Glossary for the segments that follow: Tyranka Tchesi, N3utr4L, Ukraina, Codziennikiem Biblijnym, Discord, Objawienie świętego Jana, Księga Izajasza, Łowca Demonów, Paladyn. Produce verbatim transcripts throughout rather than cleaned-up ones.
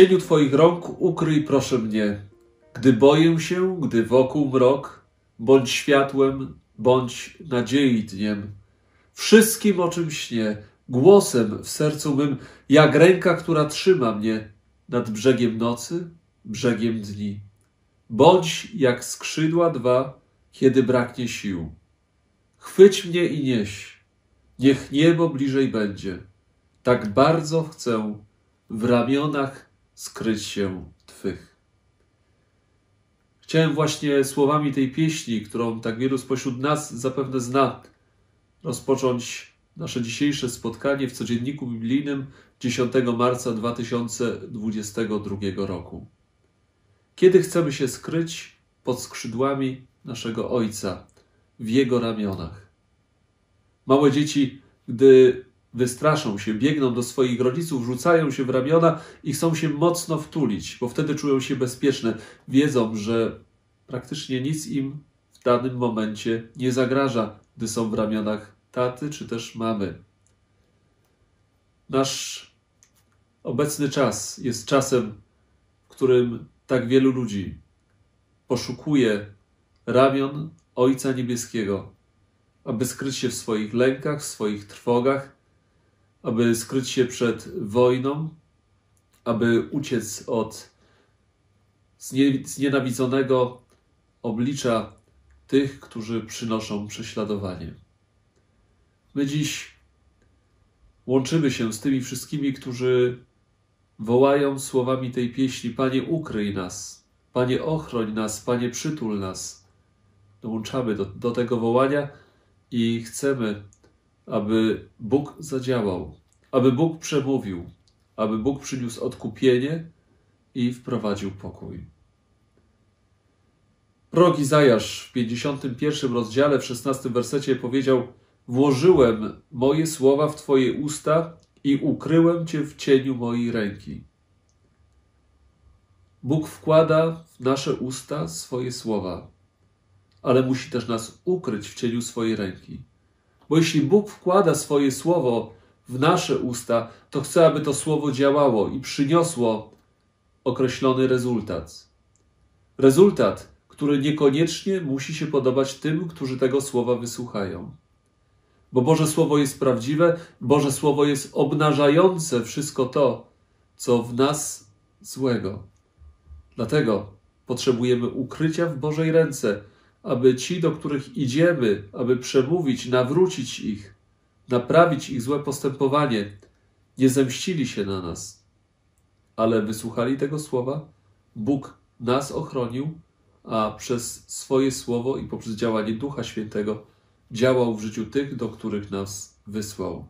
cieniu Twoich rąk ukryj, proszę mnie, gdy boję się, gdy wokół mrok, bądź światłem, bądź nadziei dniem. Wszystkim, o czym śnię, głosem w sercu mym, jak ręka, która trzyma mnie nad brzegiem nocy, brzegiem dni. Bądź jak skrzydła dwa, kiedy braknie sił. Chwyć mnie i nieś, niech niebo bliżej będzie. Tak bardzo chcę w ramionach skryć się Twych. Chciałem właśnie słowami tej pieśni, którą tak wielu spośród nas zapewne zna, rozpocząć nasze dzisiejsze spotkanie w Codzienniku Biblijnym dziesiątego marca dwa tysiące dwudziestego drugiego roku. Kiedy chcemy się skryć pod skrzydłami naszego Ojca, w Jego ramionach. Małe dzieci, gdy wystraszą się, biegną do swoich rodziców, rzucają się w ramiona i chcą się mocno wtulić, bo wtedy czują się bezpieczne. Wiedzą, że praktycznie nic im w danym momencie nie zagraża, gdy są w ramionach taty czy też mamy. Nasz obecny czas jest czasem, w którym tak wielu ludzi poszukuje ramion Ojca Niebieskiego, aby skryć się w swoich lękach, w swoich trwogach, aby skryć się przed wojną, aby uciec od znienawidzonego oblicza tych, którzy przynoszą prześladowanie. My dziś łączymy się z tymi wszystkimi, którzy wołają słowami tej pieśni: Panie, ukryj nas, Panie, ochroń nas, Panie, przytul nas. Dołączamy do, do tego wołania i chcemy, aby Bóg zadziałał, aby Bóg przemówił, aby Bóg przyniósł odkupienie i wprowadził pokój. Prorok Izajasz w pięćdziesiątym pierwszym rozdziale, w szesnastym wersecie powiedział: włożyłem moje słowa w Twoje usta i ukryłem Cię w cieniu mojej ręki. Bóg wkłada w nasze usta swoje słowa, ale musi też nas ukryć w cieniu swojej ręki. Bo jeśli Bóg wkłada swoje słowo w nasze usta, to chce, aby to słowo działało i przyniosło określony rezultat. Rezultat, który niekoniecznie musi się podobać tym, którzy tego słowa wysłuchają. Bo Boże Słowo jest prawdziwe, Boże Słowo jest obnażające wszystko to, co w nas złego. Dlatego potrzebujemy ukrycia w Bożej ręce, aby ci, do których idziemy, aby przemówić, nawrócić ich, naprawić ich złe postępowanie, nie zemścili się na nas, ale wysłuchali tego słowa, Bóg nas ochronił, a przez swoje słowo i poprzez działanie Ducha Świętego działał w życiu tych, do których nas wysłał.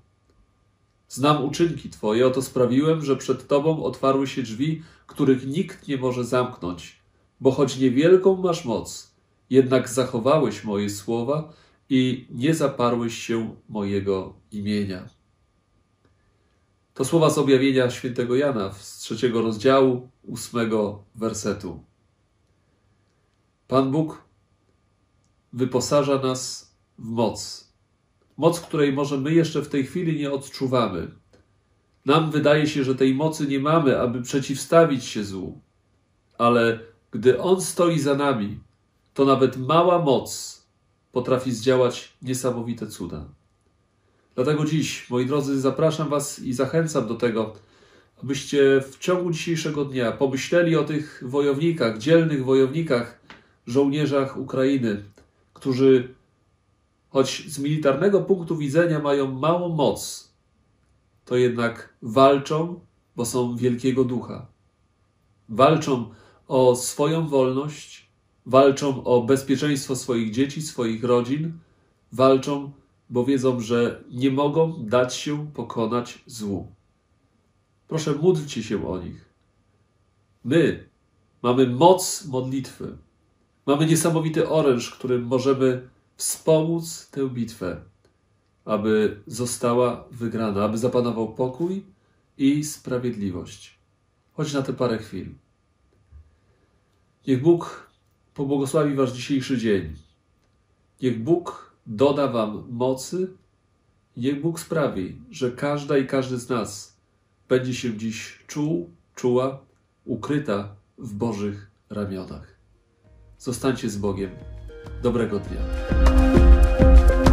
Znam uczynki Twoje, oto sprawiłem, że przed Tobą otwarły się drzwi, których nikt nie może zamknąć, bo choć niewielką masz moc, jednak zachowałeś moje słowa i nie zaparłeś się mojego imienia. To słowa z Objawienia świętego Jana z trzeciego rozdziału, ósmego wersetu. Pan Bóg wyposaża nas w moc. Moc, której może my jeszcze w tej chwili nie odczuwamy. Nam wydaje się, że tej mocy nie mamy, aby przeciwstawić się złu. Ale gdy On stoi za nami, to nawet mała moc potrafi zdziałać niesamowite cuda. Dlatego dziś, moi drodzy, zapraszam Was i zachęcam do tego, abyście w ciągu dzisiejszego dnia pomyśleli o tych wojownikach, dzielnych wojownikach, żołnierzach Ukrainy, którzy choć z militarnego punktu widzenia mają małą moc, to jednak walczą, bo są wielkiego ducha. Walczą o swoją wolność, walczą o bezpieczeństwo swoich dzieci, swoich rodzin. Walczą, bo wiedzą, że nie mogą dać się pokonać złu. Proszę, módlcie się o nich. My mamy moc modlitwy. Mamy niesamowity oręż, którym możemy wspomóc tę bitwę, aby została wygrana, aby zapanował pokój i sprawiedliwość. Choć na te parę chwil. Niech Bóg pobłogosławi Wasz dzisiejszy dzień. Niech Bóg doda Wam mocy, niech Bóg sprawi, że każda i każdy z nas będzie się dziś czuł, czuła ukryta w Bożych ramionach. Zostańcie z Bogiem. Dobrego dnia.